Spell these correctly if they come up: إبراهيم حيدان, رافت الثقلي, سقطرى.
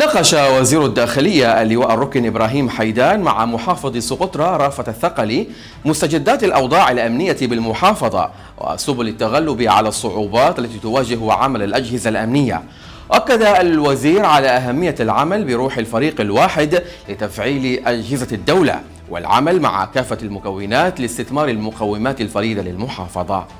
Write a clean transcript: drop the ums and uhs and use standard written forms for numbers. ناقش وزير الداخلية اللواء الركن إبراهيم حيدان مع محافظ سقطرى رافت الثقلي مستجدات الأوضاع الأمنية بالمحافظة وسبل التغلب على الصعوبات التي تواجه عمل الأجهزة الأمنية. أكد الوزير على أهمية العمل بروح الفريق الواحد لتفعيل أجهزة الدولة والعمل مع كافة المكونات لاستثمار المقومات الفريدة للمحافظة.